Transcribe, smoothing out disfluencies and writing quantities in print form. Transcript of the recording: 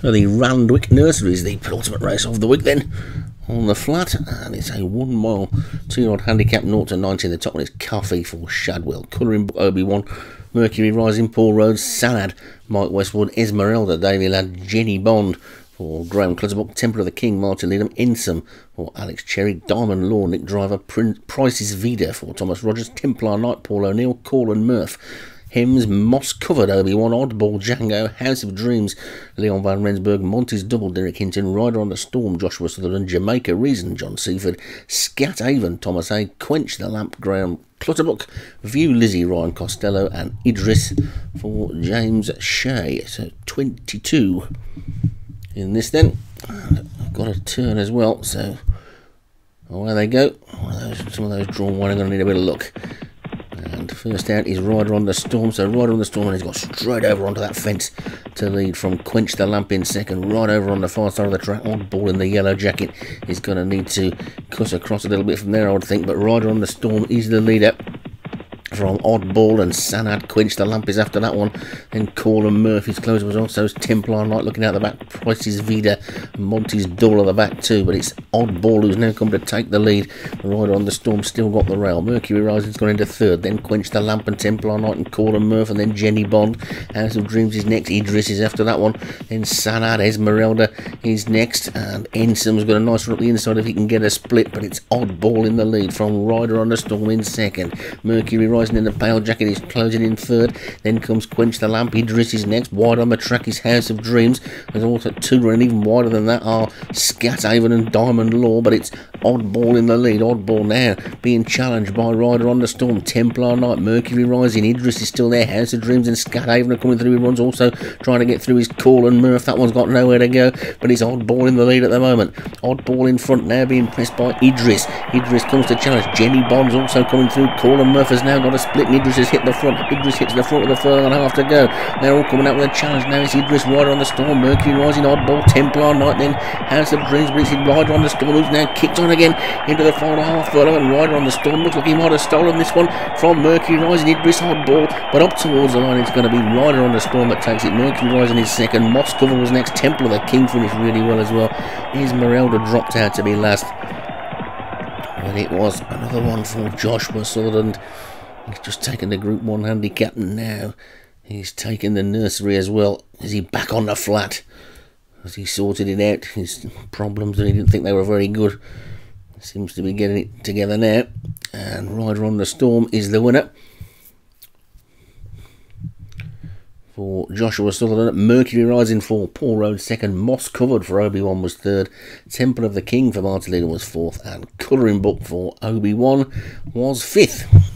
So the Randwick Nursery is the penultimate race of the week then on the flat, and it's a 1 mile, 2-year-old handicap, 0-19. The top one is Caffey for Shadwell. Coloring Book, Obi Wan, Mercury Rising, Paul Rhodes, Sanad, Mike Westwood, Esmeralda, Davy Ladd, Jenny Bond for Graham Clutterbuck, Temple of the King, Martin Lidham, Insum for Alex Cherry, Diamond Law, Nick Driver, Price's Vida for Thomas Rogers, Templar Knight, Paul O'Neill, Colin Murph, Hems, Moss Covered, Obi-Wan, Oddball Django, House of Dreams, Leon Van Rensburg, Monty's Double, Derek Hinton, Rider on the Storm, Joshua Sutherland, Jamaica Reason, John Seaford, Scat Avon, Thomas A, Quench the Lamp, Graham Clutterbuck, View Lizzie, Ryan Costello, and Idris for James Shea. So 22 in this then. And I've got a turn as well, so away they go. Some of those drawn one are going to need a bit of luck. And first out is Rider on the Storm. So Rider on the Storm, and he's got straight over onto that fence to lead from Quench the Lamp in second. Right over on the far side of the track, Oddball in the Yellow Jacket is going to need to cut across a little bit from there, I would think. But Rider on the Storm is the leader from Oddball, and Sanad. Quench the Lamp is after that one. Then Colin Murphy's closer was also Templar Knight looking out the back. Price's Vida, Monty's Double at the back too, but it's Oddball who's now come to take the lead. Rider on the Storm still got the rail. Mercury Rising's gone into third, then Quench the Lamp and Templar Knight and Colin Murph, and then Jenny Bond. House of Dreams is next. Idris is after that one. Then Sanad. Esmeralda is next, and Ensom's got a nice run up the inside if he can get a split, but it's Oddball in the lead from Rider on the Storm in second. Mercury Rising in the pale jacket is closing in third, then comes Quench the Lamp. Idris is next. Wide on the track is House of Dreams. There's also two running even wider than that are Scat Avon and Diamond Law, but it's Oddball in the lead. Oddball now being challenged by Rider on the Storm, Templar Knight, Mercury Rising. Idris is still there. House of Dreams and Scat Avon are coming through. He runs also trying to get through his Colin Murph. That one's got nowhere to go, but it's Oddball in the lead at the moment. Oddball in front now, being pressed by Idris. Idris comes to challenge. Jenny Bond's also coming through. Colin Murph has now got a split, and Idris has hit the front. Idris hits the front of the furlong and a half to go. They're all coming out with a challenge now. It's Idris, Rider on the Storm, Mercury Rising, Oddball, Templar Knight, then House of Dreams. But it's Rider on the Storm who's now kicked on again into the final half furlong, and Rider on the Storm looks like he might have stolen this one from Mercury Rising. Idris, Oddball, but up towards the line it's going to be Rider on the Storm that takes it. Mercury Rising is second. Moss Covered was next. Temple of the King finished really well as well. Esmeralda dropped out to be last. And it was another one for Joshua Sutherland. He's just taken the Group 1 handicap, and now he's taken the nursery as well. Is he back on the flat? As he sorted it out, his problems that he didn't think they were very good. Seems to be getting it together now. And Rider on the Storm is the winner for Joshua Sutherland. Mercury Rising for Paul Rhodes second. Moss Covered for Obi-Wan was third. Temple of the King for Martin Lidham was fourth. And Colouring Book for Obi-Wan was fifth.